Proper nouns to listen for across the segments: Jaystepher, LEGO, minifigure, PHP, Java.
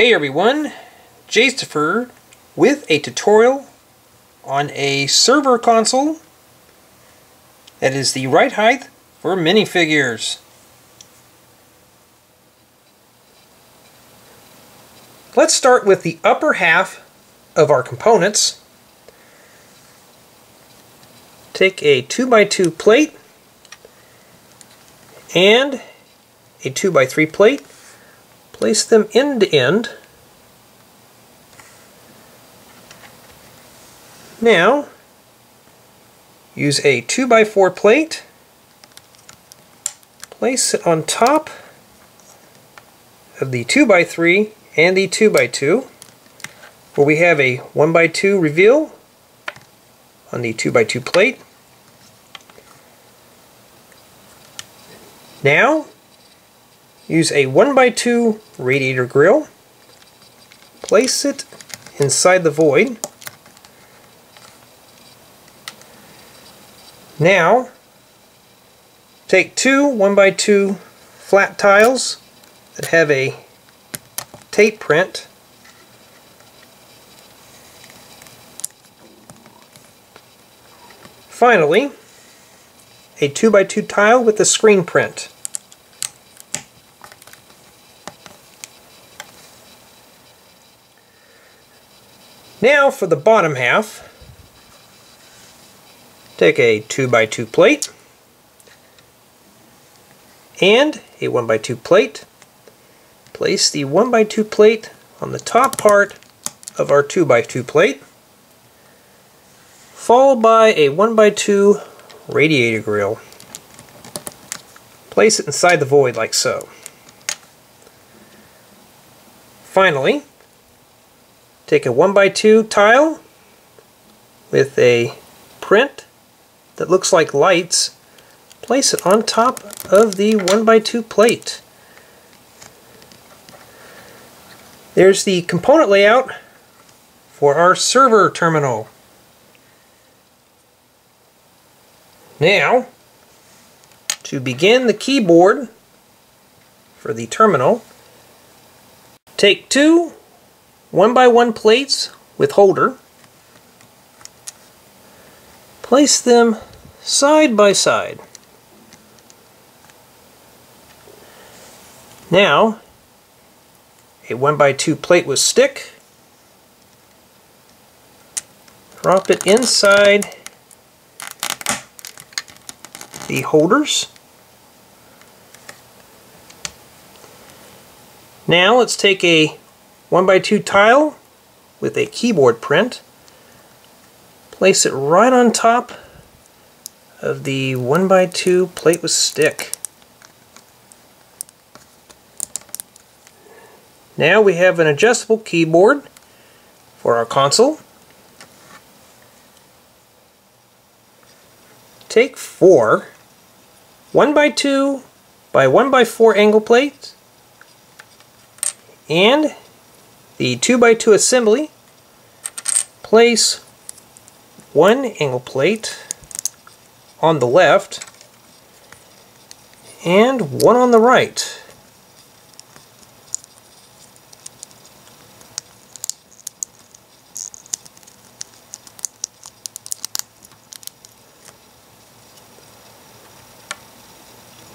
Hey everyone, Jaystepher with a tutorial on a server console that is the right height for minifigures. Let's start with the upper half of our components. Take a 2x2 plate and a 2x3 plate. Place them end to end. Now, use a 2x4 plate. Place it on top of the 2x3 and the 2x2, where we have a 1x2 reveal on the 2x2 plate. Now, use a 1x2 radiator grill. Place it inside the void. Now, take two 1x2 flat tiles that have a tape print. Finally, a 2x2 tile with a screen print. Now for the bottom half, take a 2x2 plate and a 1x2 plate. Place the 1x2 plate on the top part of our 2x2 plate, followed by a 1x2 radiator grill. Place it inside the void like so. Finally, take a 1x2 tile with a print that looks like lights. Place it on top of the 1x2 plate. There's the component layout for our server terminal. Now, to begin the keyboard for the terminal, take two 1x1 plates with holder. Place them side by side. Now, a 1x2 plate with stick. Drop it inside the holders. Now let's take a 1x2 tile with a keyboard print. Place it right on top of the 1x2 plate with stick. Now we have an adjustable keyboard for our console. Take four 1x2 by 1x4 angle plates and the 2x2 assembly. Place one angle plate on the left and one on the right.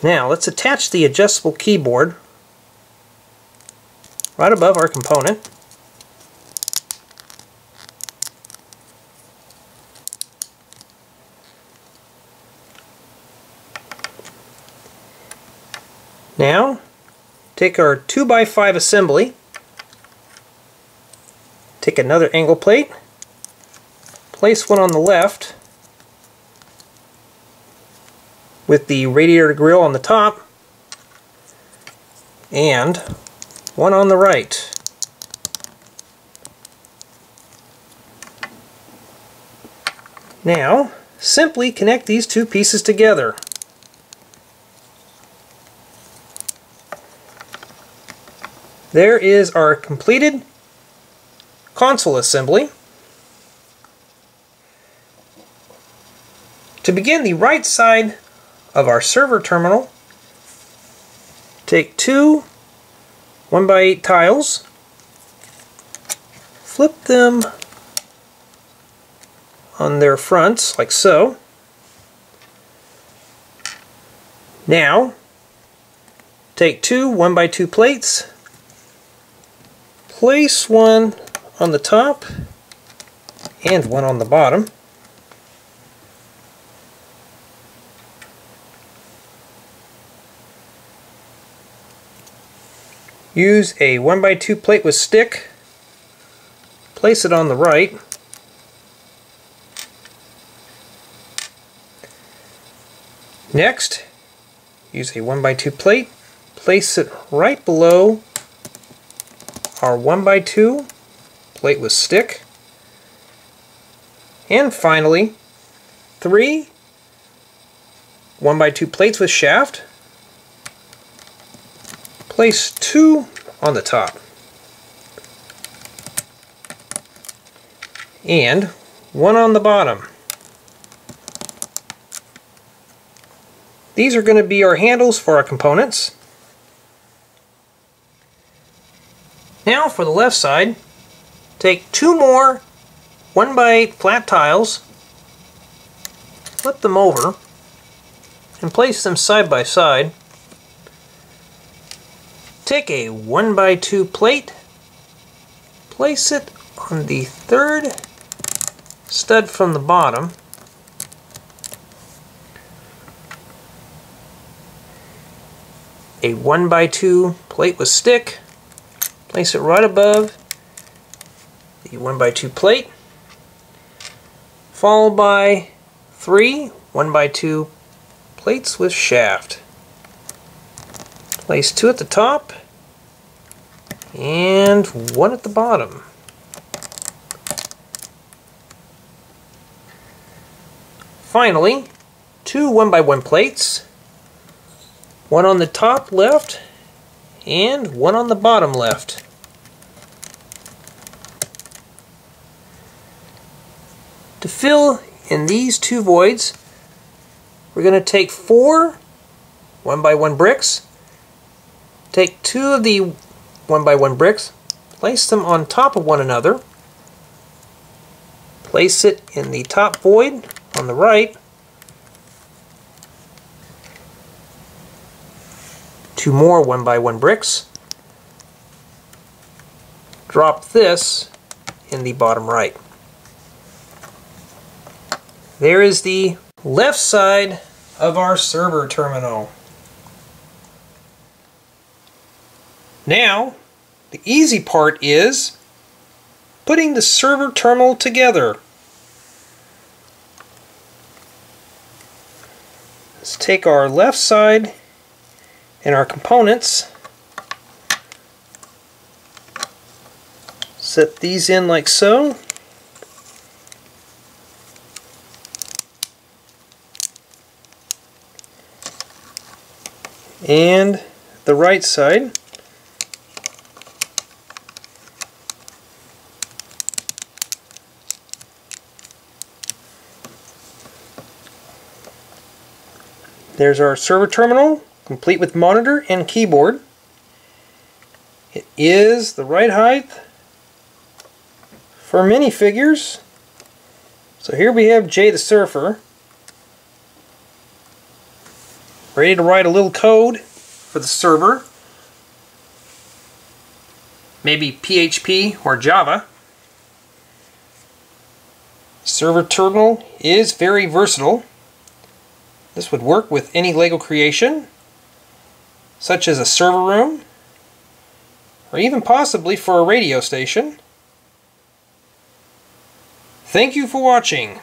Now let's attach the adjustable keyboard right above our component. Now, take our 2x5 assembly, take another angle plate, place one on the left with the radiator grill on the top, and one on the right. Now, simply connect these two pieces together. There is our completed console assembly. To begin the right side of our server terminal, take two 1x8 tiles flip them on their fronts, like so. Now, take two 1x2 plates, place one on the top and one on the bottom. Use a 1x2 plate with stick, place it on the right, next use a 1x2 plate, place it right below our 1x2 plate with stick, and finally 3 1x2 plates with shaft, place 2 on the top and 1 on the bottom. These are going to be our handles for our components. Now for the left side, take two more 1x8 flat tiles, flip them over and place them side by side. Take a 1x2 plate, place it on the third stud from the bottom, a 1x2 plate with stick, place it right above the 1x2 plate, followed by 3 1x2 plates with shaft. Place 2 at the top and 1 at the bottom. Finally, two 1x1 plates, one on the top left and one on the bottom left. To fill in these two voids, we're going to take 4 1x1 bricks. Take 2 of the 1x1 bricks, place them on top of one another, place it in the top void on the right, 2 more 1x1 bricks, drop this in the bottom right. There is the left side of our server terminal. Now, the easy part is putting the server terminal together. Let's take our left side and our components, set these in like so. And the right side. There's our server terminal, complete with monitor and keyboard. It is the right height for minifigures. So here we have Jaystepher, ready to write a little code for the server, maybe PHP or Java. Server terminal is very versatile. This would work with any LEGO creation, such as a server room, or even possibly for a radio station. Thank you for watching.